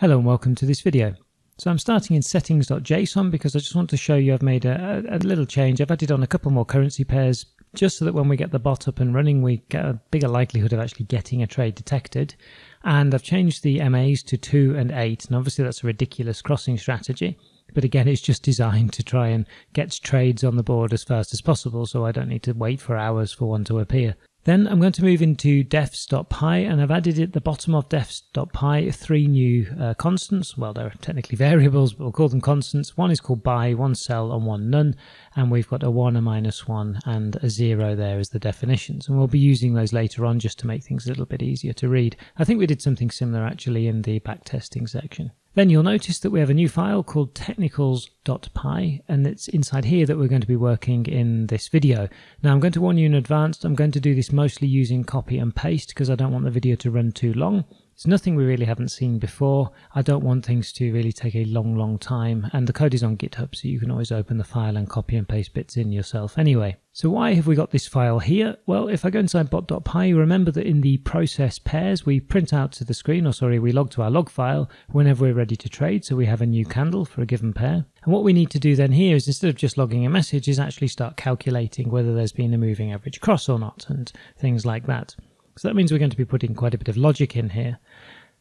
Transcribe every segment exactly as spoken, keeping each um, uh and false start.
Hello and welcome to this video. So I'm starting in settings dot json because I just want to show you I've made a, a little change. I've added on a couple more currency pairs just so that when we get the bot up and running we get a bigger likelihood of actually getting a trade detected. And I've changed the M As to two and eight, and obviously that's a ridiculous crossing strategy, but again it's just designed to try and get trades on the board as fast as possible so I don't need to wait for hours for one to appear. Then I'm going to move into defs dot p y, and I've added at the bottom of defs dot p y three new uh, constants. Well, they're technically variables, but we'll call them constants. One is called buy, one sell, and one none. And we've got a one, a minus one, and a zero there as the definitions. And we'll be using those later on just to make things a little bit easier to read. I think we did something similar actually in the backtesting section. Then you'll notice that we have a new file called technicals dot p y, and it's inside here that we're going to be working in this video. Now I'm going to warn you in advance, I'm going to do this mostly using copy and paste because I don't want the video to run too long. It's nothing we really haven't seen before. I don't want things to really take a long, long time, and the code is on GitHub, so you can always open the file and copy and paste bits in yourself anyway. So why have we got this file here? Well, if I go inside bot dot p y, remember that in the process pairs, we print out to the screen, or sorry, we log to our log file whenever we're ready to trade, so we have a new candle for a given pair. And what we need to do then here is, instead of just logging a message, is actually start calculating whether there's been a moving average cross or not, and things like that. So that means we're going to be putting quite a bit of logic in here.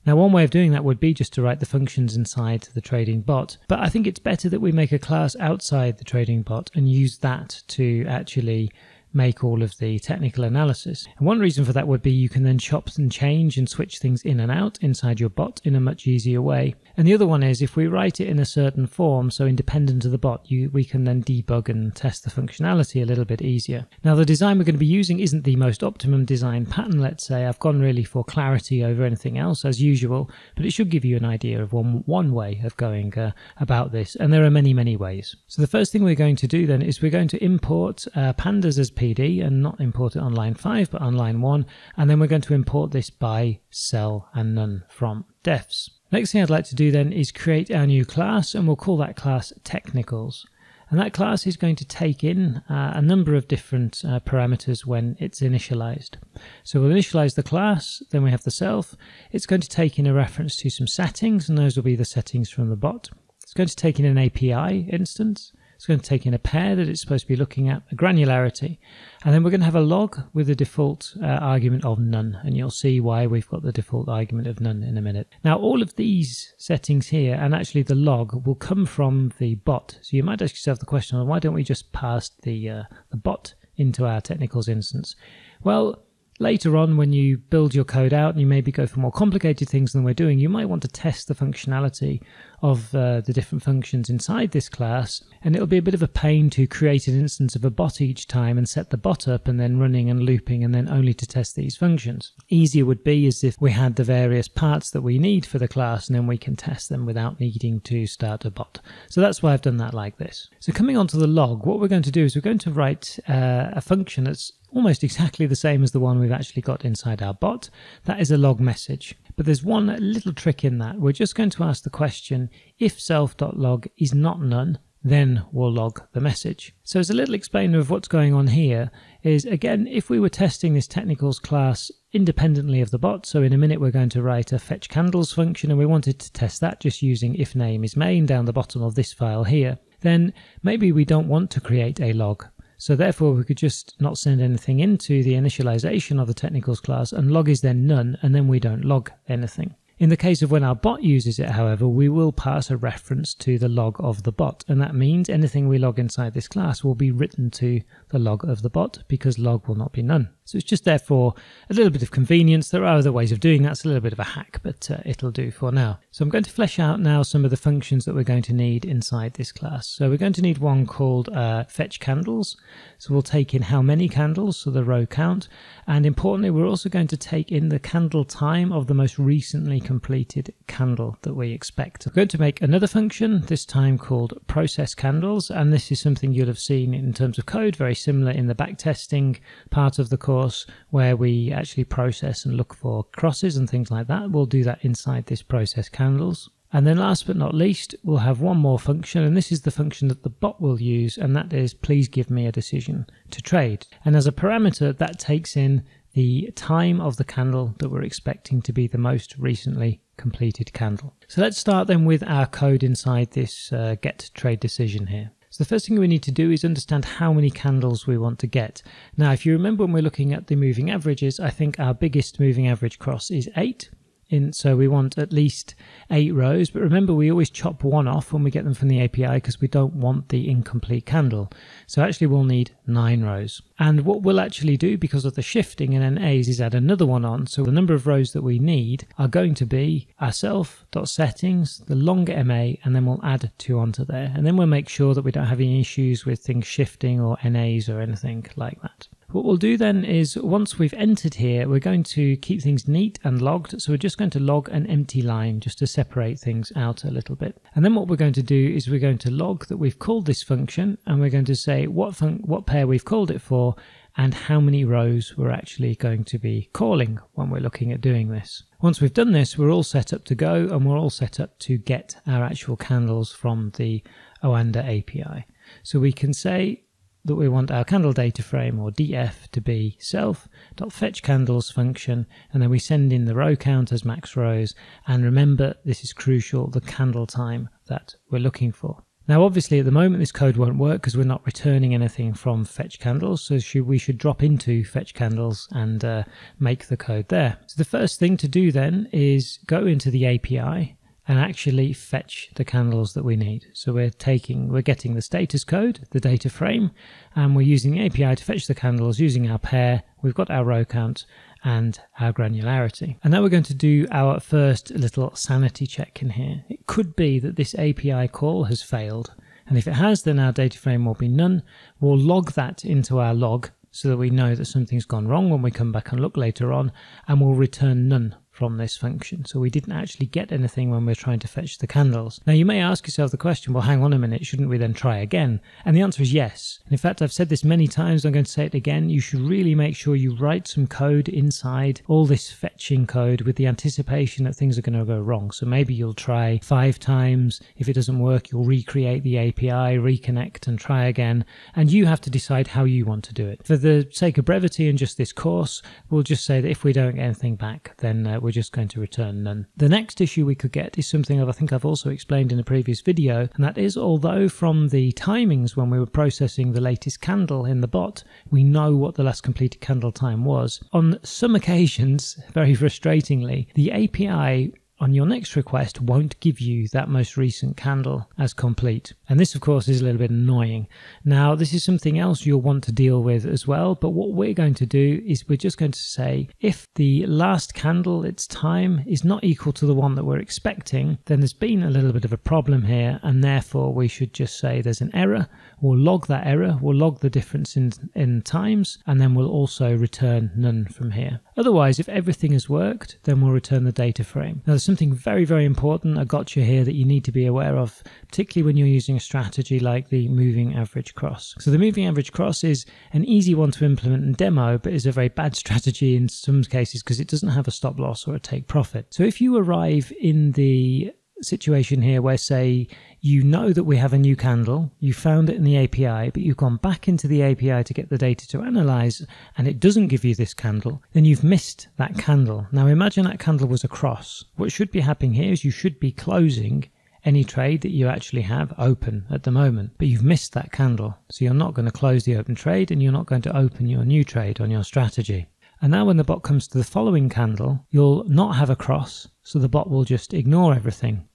Now one way of doing that would be just to write the functions inside the trading bot, but I think it's better that we make a class outside the trading bot and use that to actually make all of the technical analysis. And one reason for that would be you can then chop and change and switch things in and out inside your bot in a much easier way. And the other one is if we write it in a certain form, so independent of the bot, you, we can then debug and test the functionality a little bit easier. Now the design we're going to be using isn't the most optimum design pattern, let's say. I've gone really for clarity over anything else as usual, but it should give you an idea of one, one way of going uh, about this, and there are many, many ways. So the first thing we're going to do then is we're going to import uh, pandas as P D, and not import it on line five but on line one, and then we're going to import this buy, sell and none from defs. Next thing I'd like to do then is create our new class, and we'll call that class technicals. And that class is going to take in uh, a number of different uh, parameters when it's initialized. So we'll initialize the class, then we have the self. It's going to take in a reference to some settings, and those will be the settings from the bot. It's going to take in an A P I instance. It's going to take in a pair that it's supposed to be looking at, a granularity, and then we're going to have a log with the default uh, argument of none, and you'll see why we've got the default argument of none in a minute. Now all of these settings here, and actually the log, will come from the bot. So you might ask yourself the question, well, why don't we just pass the, uh, the bot into our technicals instance? Well, later on when you build your code out and you maybe go for more complicated things than we're doing, you might want to test the functionality of uh, the different functions inside this class, and it'll be a bit of a pain to create an instance of a bot each time and set the bot up and then running and looping and then only to test these functions. Easier would be as if we had the various parts that we need for the class, and then we can test them without needing to start a bot. So that's why I've done that like this. So coming on to the log, what we're going to do is we're going to write uh, a function that's almost exactly the same as the one we've actually got inside our bot. That is a log message. But there's one little trick in that. We're just going to ask the question, if self.log is not none, then we'll log the message. So as a little explainer of what's going on here is, again, if we were testing this technicals class independently of the bot, so in a minute we're going to write a fetch candles function, and we wanted to test that just using if name is main down the bottom of this file here, then maybe we don't want to create a log. So therefore we could just not send anything into the initialization of the technicals class, and log is then none, and then we don't log anything. In the case of when our bot uses it, however, we will pass a reference to the log of the bot, and that means anything we log inside this class will be written to the log of the bot because log will not be none. So it's just therefore a little bit of convenience. There are other ways of doing that. It's a little bit of a hack, but uh, it'll do for now. So I'm going to flesh out now some of the functions that we're going to need inside this class. So we're going to need one called uh, fetch candles. So we'll take in how many candles, so the row count, and importantly we're also going to take in the candle time of the most recently completed candle that we expect. I'm going to make another function, this time called process candles, and this is something you'll have seen in terms of code, very similar in the backtesting part of the course where we actually process and look for crosses and things like that. We'll do that inside this process candles. And then last but not least, we'll have one more function, and this is the function that the bot will use, and that is please give me a decision to trade. And as a parameter, that takes in the time of the candle that we're expecting to be the most recently completed candle. So let's start then with our code inside this uh, get trade decision here. So the first thing we need to do is understand how many candles we want to get. Now, if you remember when we're looking at the moving averages, I think our biggest moving average cross is eight. In, so we want at least eight rows, but remember we always chop one off when we get them from the A P I because we don't want the incomplete candle. So actually we'll need nine rows. And what we'll actually do because of the shifting and then A's is add another one on. So the number of rows that we need are going to be ourself.settings, the longer M A, and then we'll add two onto there. And then we'll make sure that we don't have any issues with things shifting or N A's or anything like that. What we'll do then is once we've entered here, we're going to keep things neat and logged. So we're just going to log an empty line just to separate things out a little bit. And then what we're going to do is we're going to log that we've called this function and we're going to say what fun what pair we've called it for and how many rows we're actually going to be calling when we're looking at doing this. Once we've done this, we're all set up to go and we're all set up to get our actual candles from the Oanda A P I. So we can say that we want our candle data frame or D F to be self.fetchCandles function, and then we send in the row count as max rows, and remember this is crucial, the candle time that we're looking for. Now obviously at the moment this code won't work because we're not returning anything from fetchCandles, so should, we should drop into fetchCandles and uh, make the code there. So the first thing to do then is go into the A P I and actually fetch the candles that we need. So we're taking, we're getting the status code, the data frame, and we're using the A P I to fetch the candles using our pair. We've got our row count and our granularity. And now we're going to do our first little sanity check in here. It could be that this A P I call has failed. And if it has, then our data frame will be none. We'll log that into our log so that we know that something's gone wrong when we come back and look later on, and we'll return none from this function. So we didn't actually get anything when we're trying to fetch the candles. Now you may ask yourself the question, well hang on a minute, shouldn't we then try again? And the answer is yes. And in fact I've said this many times, I'm going to say it again, you should really make sure you write some code inside all this fetching code with the anticipation that things are going to go wrong. So maybe you'll try five times, if it doesn't work you'll recreate the A P I, reconnect and try again, and you have to decide how you want to do it. For the sake of brevity and just this course, we'll just say that if we don't get anything back then uh, we We're just going to return none. The next issue we could get is something that I think I've also explained in a previous video, and that is although from the timings when we were processing the latest candle in the bot, we know what the last completed candle time was. On some occasions, very frustratingly, the A P I on your next request won't give you that most recent candle as complete. And this of course is a little bit annoying. Now this is something else you'll want to deal with as well, but what we're going to do is we're just going to say if the last candle, its time, is not equal to the one that we're expecting, then there's been a little bit of a problem here and therefore we should just say there's an error. We'll log that error, we'll log the difference in, in times, and then we'll also return none from here. Otherwise, if everything has worked, then we'll return the data frame. Now there's something very, very important, a gotcha here that you need to be aware of, particularly when you're using a strategy like the moving average cross. So the moving average cross is an easy one to implement and demo, but is a very bad strategy in some cases because it doesn't have a stop loss or a take profit. So if you arrive in the situation here where, say, you know that we have a new candle, you found it in the A P I, but you've gone back into the A P I to get the data to analyze and it doesn't give you this candle, then you've missed that candle. Now imagine that candle was a cross. What should be happening here is you should be closing any trade that you actually have open at the moment, but you've missed that candle. So you're not going to close the open trade and you're not going to open your new trade on your strategy. And now when the bot comes to the following candle, you'll not have a cross, so the bot will just ignore everything.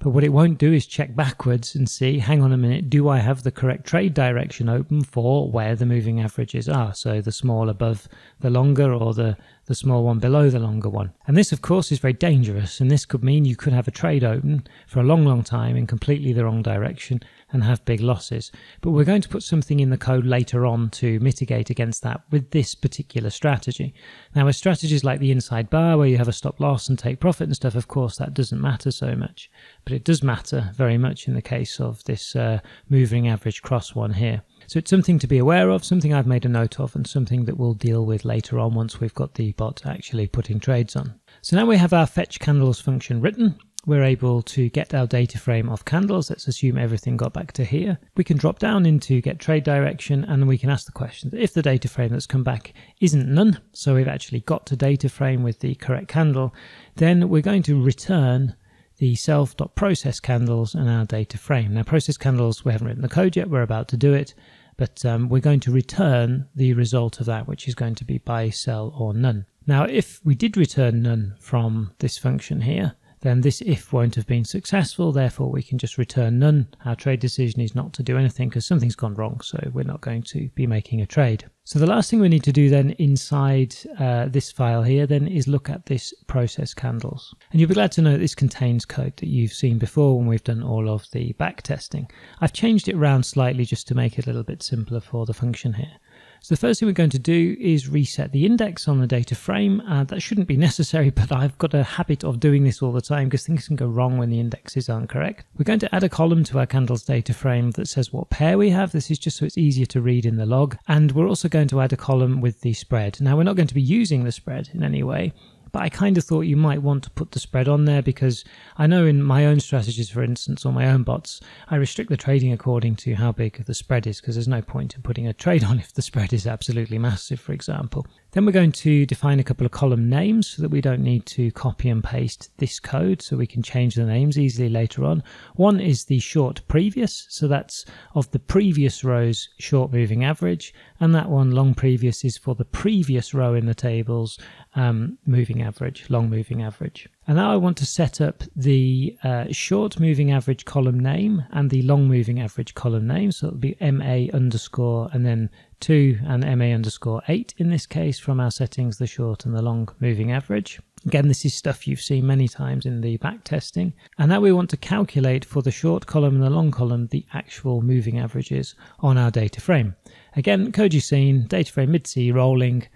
But what it won't do is check backwards and see, hang on a minute, do I have the correct trade direction open for where the moving averages are? So the small above the longer or the, the small one below the longer one. And this of course is very dangerous, and this could mean you could have a trade open for a long, long time in completely the wrong direction and have big losses. But we're going to put something in the code later on to mitigate against that with this particular strategy. Now with strategies like the inside bar where you have a stop loss and take profit and stuff, of course that doesn't matter so much. But it does matter very much in the case of this uh, moving average cross one here. So it's something to be aware of, something I've made a note of, and something that we'll deal with later on once we've got the bot actually putting trades on. So now we have our fetch candles function written. we're able to get our data frame of candles. Let's assume everything got back to here. We can drop down into get trade direction and we can ask the question if the data frame that's come back isn't none, so we've actually got to data frame with the correct candle, then we're going to return the self.process candles and our data frame. Now process candles, we haven't written the code yet, we're about to do it, but um, we're going to return the result of that, which is going to be buy, sell or none. Now if we did return none from this function here, then this if won't have been successful, therefore we can just return none. Our trade decision is not to do anything because something's gone wrong, so we're not going to be making a trade. So the last thing we need to do then inside uh, this file here then is look at this process candles. And you'll be glad to know this contains code that you've seen before when we've done all of the back testing. I've changed it around slightly just to make it a little bit simpler for the function here. So the first thing we're going to do is reset the index on the data frame. Uh, that shouldn't be necessary, but I've got a habit of doing this all the time because things can go wrong when the indexes aren't correct. We're going to add a column to our candles data frame that says what pair we have. This is just so it's easier to read in the log. And we're also going to add a column with the spread. Now we're not going to be using the spread in any way, but I kind of thought you might want to put the spread on there because I know in my own strategies, for instance, or my own bots, I restrict the trading according to how big the spread is because there's no point in putting a trade on if the spread is absolutely massive, for example. Then we're going to define a couple of column names so that we don't need to copy and paste this code, so we can change the names easily later on. One is the short previous, so that's of the previous row's short moving average, and that one long previous is for the previous row in the table's um, moving average, long moving average. And now I want to set up the uh, short moving average column name and the long moving average column name. So it'll be M A underscore and then two and M A underscore eight in this case from our settings, the short and the long moving average. Again, this is stuff you've seen many times in the back testing. And now we want to calculate for the short column and the long column the actual moving averages on our data frame. Again, code you've seen, data frame mid-C rolling,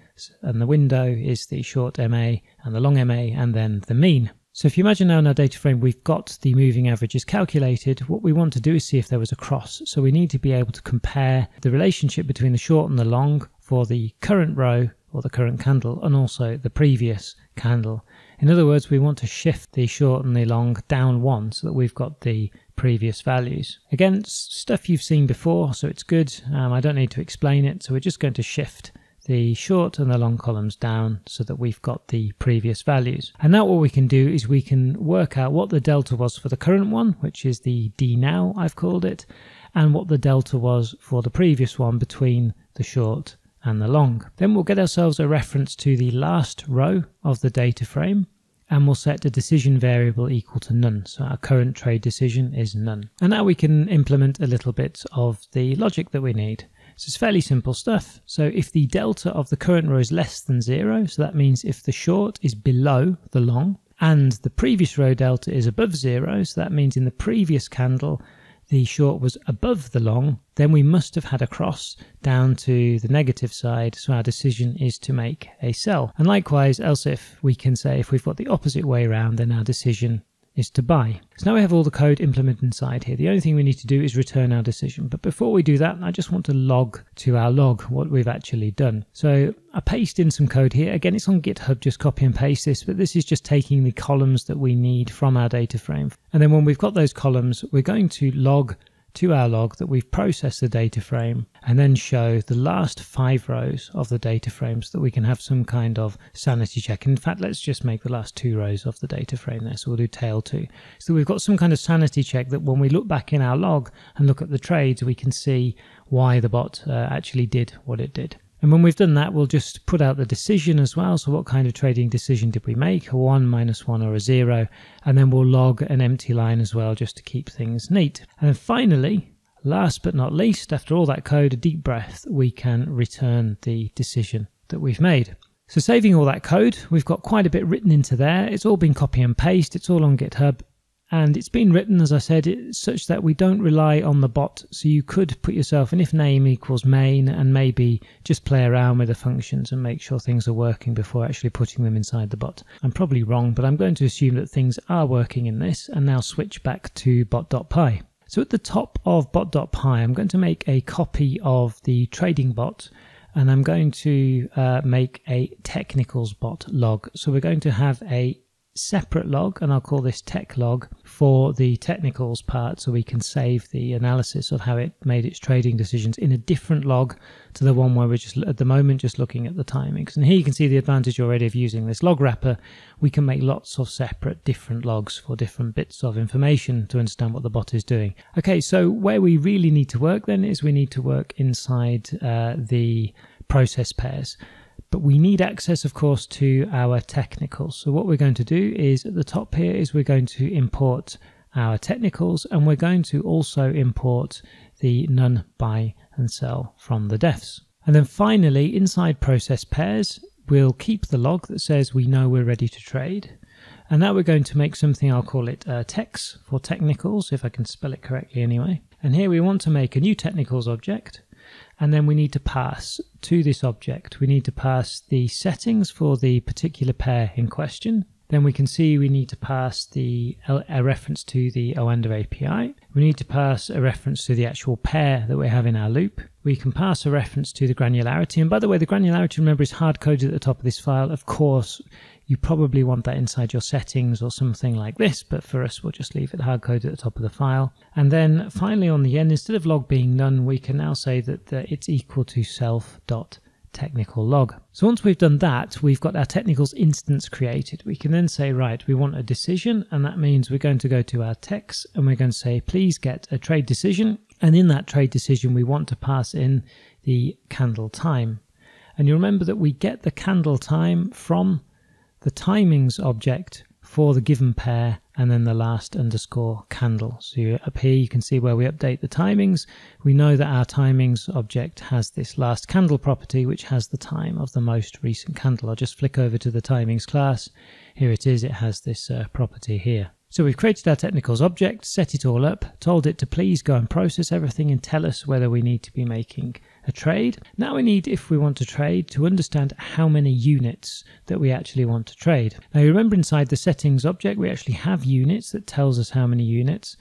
and the window is the short M A and the long M A and then the mean. So if you imagine now in our data frame we've got the moving averages calculated, what we want to do is see if there was a cross. So we need to be able to compare the relationship between the short and the long for the current row or the current candle and also the previous candle. In other words, we want to shift the short and the long down one so that we've got the previous values. Again, stuff you've seen before, so it's good. Um, I don't need to explain it, so we're just going to shift the short and the long columns down so that we've got the previous values. And now what we can do is we can work out what the delta was for the current one, which is the D now I've called it, and what the delta was for the previous one between the short and the long. Then we'll get ourselves a reference to the last row of the data frame, and we'll set the decision variable equal to none. So our current trade decision is none. And now we can implement a little bit of the logic that we need. So it's fairly simple stuff. So if the delta of the current row is less than zero, so that means if the short is below the long and the previous row delta is above zero, so that means in the previous candle the short was above the long, then we must have had a cross down to the negative side, so our decision is to make a sell. And likewise, else if we can say if we've got the opposite way around, then our decision is to buy. So now we have all the code implemented inside here. The only thing we need to do is return our decision. But before we do that, I just want to log to our log what we've actually done. So I paste in some code here. Again, it's on GitHub, just copy and paste this, but this is just taking the columns that we need from our data frame. And then when we've got those columns, we're going to log to our log that we've processed the data frame and then show the last five rows of the data frame so that we can have some kind of sanity check. In fact, let's just make the last two rows of the data frame there. So we'll do tail two. So we've got some kind of sanity check that when we look back in our log and look at the trades, we can see why the bot uh, actually did what it did. And when we've done that, we'll just put out the decision as well. So what kind of trading decision did we make? A one, minus one, or a zero. And then we'll log an empty line as well, just to keep things neat. And then finally, last but not least, after all that code, a deep breath, we can return the decision that we've made. So saving all that code, we've got quite a bit written into there. It's all been copy and paste. It's all on GitHub. And it's been written, as I said, such that we don't rely on the bot. So you could put yourself an if name equals main and maybe just play around with the functions and make sure things are working before actually putting them inside the bot. I'm probably wrong, but I'm going to assume that things are working in this and now switch back to bot.py. So at the top of bot.py, I'm going to make a copy of the trading bot and I'm going to uh, make a technicals bot log. So we're going to have a separate log, and I'll call this tech log for the technicals part, so we can save the analysis of how it made its trading decisions in a different log to the one where we're just at the moment just looking at the timings. And here you can see the advantage already of using this log wrapper. We can make lots of separate different logs for different bits of information to understand what the bot is doing. Okay, so where we really need to work then is we need to work inside uh, the process pairs. But we need access, of course, to our technicals. So what we're going to do is at the top here is we're going to import our technicals, and we're going to also import the none, buy and sell from the defs. And then finally, inside process pairs, we'll keep the log that says we know we're ready to trade. And now we're going to make something, I'll call it uh, tex for technicals, if I can spell it correctly anyway. And here we want to make a new technicals object. And then we need to pass to this object, we need to pass the settings for the particular pair in question. Then we can see we need to pass the, a reference to the Oanda A P I. We need to pass a reference to the actual pair that we have in our loop. We can pass a reference to the granularity. And by the way, the granularity, remember, is hard-coded at the top of this file. Of course, you probably want that inside your settings or something like this, but for us, we'll just leave it hard-coded at the top of the file. And then finally, on the end, instead of log being none, we can now say that uh, it's equal to self dot technical log. So once we've done that, we've got our technicals instance created. We can then say, right, we want a decision, and that means we're going to go to our text and we're going to say, please get a trade decision. And in that trade decision, we want to pass in the candle time. And you remember that we get the candle time from the timings object for the given pair, and then the last underscore candle. So up here you can see where we update the timings. We know that our timings object has this last candle property, which has the time of the most recent candle. I'll just flick over to the timings class. Here it is, it has this uh, property here. So we've created our technicals object, set it all up, told it to please go and process everything and tell us whether we need to be making a trade. Now we need, if we want to trade, to understand how many units that we actually want to trade. Now you remember inside the settings object we actually have units that tells us how many units,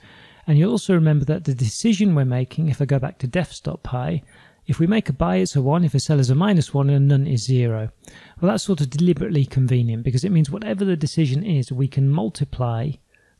and you'll also remember that the decision we're making, if I go back to defs.py, if we make a buy it's a one, if a sell is a minus one, and a none is zero. Well, that's sort of deliberately convenient because it means whatever the decision is, we can multiply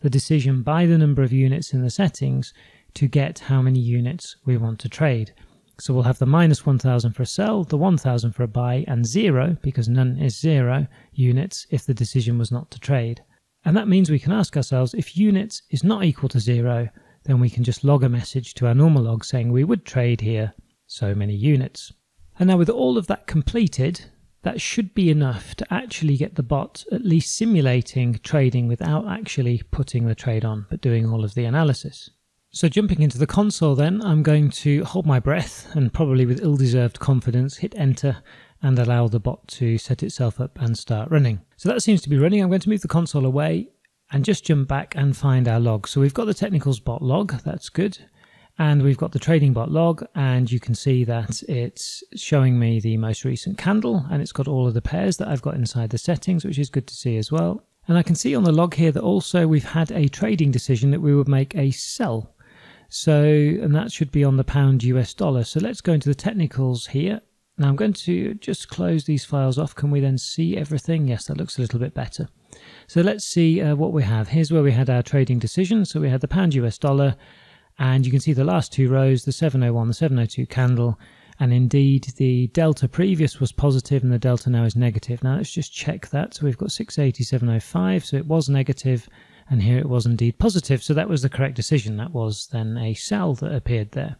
the decision by the number of units in the settings to get how many units we want to trade. So we'll have the minus one thousand for a sell, the one thousand for a buy, and zero, because none is zero, units if the decision was not to trade. And that means we can ask ourselves, if units is not equal to zero, then we can just log a message to our normal log saying we would trade here so many units. And now with all of that completed, that should be enough to actually get the bot at least simulating trading without actually putting the trade on, but doing all of the analysis. So jumping into the console then, I'm going to hold my breath and probably with ill-deserved confidence hit enter and allow the bot to set itself up and start running. So that seems to be running. I'm going to move the console away and just jump back and find our log. So we've got the technicals bot log, that's good. And we've got the trading bot log, and you can see that it's showing me the most recent candle, and it's got all of the pairs that I've got inside the settings, which is good to see as well. And I can see on the log here that also we've had a trading decision that we would make a sell. So, and that should be on the pound U S dollar. So let's go into the technicals here. Now I'm going to just close these files off. Can we then see everything? Yes, that looks a little bit better. So let's see uh, what we have. Here's where we had our trading decision. So we had the pound U S dollar, and you can see the last two rows, the seven oh one, the seven oh two candle. And indeed, the delta previous was positive and the delta now is negative. Now let's just check that. So we've got six eighty, seven oh five. So it was negative. And here it was indeed positive, so that was the correct decision. That was then a sell that appeared there.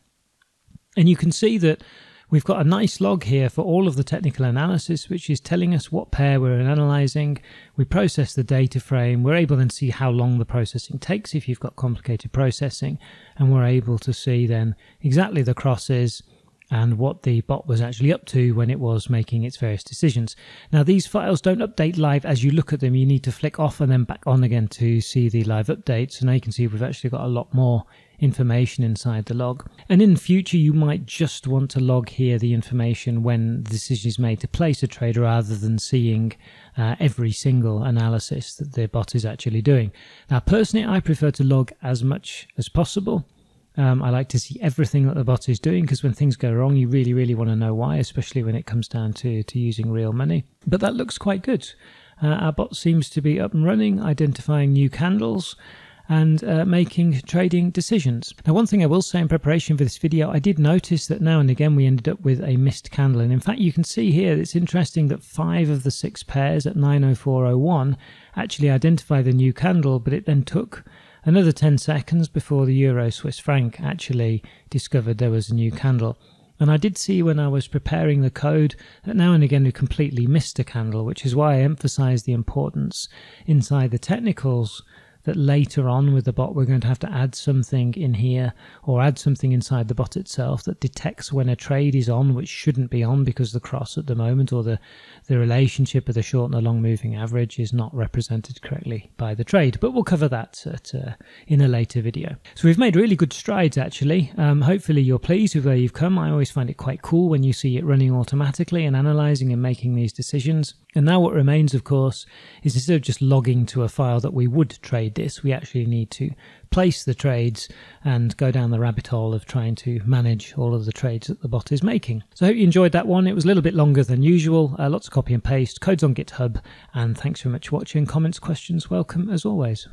And you can see that we've got a nice log here for all of the technical analysis, which is telling us what pair we're analyzing. We process the data frame. We're able then to see how long the processing takes if you've got complicated processing. And we're able to see then exactly the crosses and what the bot was actually up to when it was making its various decisions. Now these files don't update live as you look at them. You need to flick off and then back on again to see the live updates. And now you can see we've actually got a lot more information inside the log. And in future you might just want to log here the information when the decision is made to place a trade rather than seeing uh, every single analysis that the bot is actually doing. Now personally I prefer to log as much as possible. Um, I like to see everything that the bot is doing because when things go wrong you really really want to know why, especially when it comes down to, to using real money. But that looks quite good. Uh, our bot seems to be up and running, identifying new candles and uh, making trading decisions. Now, one thing I will say in preparation for this video, I did notice that now and again we ended up with a missed candle. And in fact, you can see here, it's interesting that five of the six pairs at nine oh four oh one actually identify the new candle, but it then took another ten seconds before the Euro Swiss franc actually discovered there was a new candle. And I did see when I was preparing the code that now and again we completely missed a candle, which is why I emphasize the importance inside the technicals that later on with the bot we're going to have to add something in here or add something inside the bot itself that detects when a trade is on, which shouldn't be on because the cross at the moment or the, the relationship of the short and the long moving average is not represented correctly by the trade. But we'll cover that at, uh, in a later video. So we've made really good strides actually. Um, hopefully you're pleased with where you've come. I always find it quite cool when you see it running automatically and analyzing and making these decisions. And now what remains, of course, is instead of just logging to a file that we would trade this, we actually need to place the trades and go down the rabbit hole of trying to manage all of the trades that the bot is making. So I hope you enjoyed that one. It was a little bit longer than usual. Uh, lots of copy and paste, code's on GitHub, and thanks very much for watching. Comments, questions, welcome as always.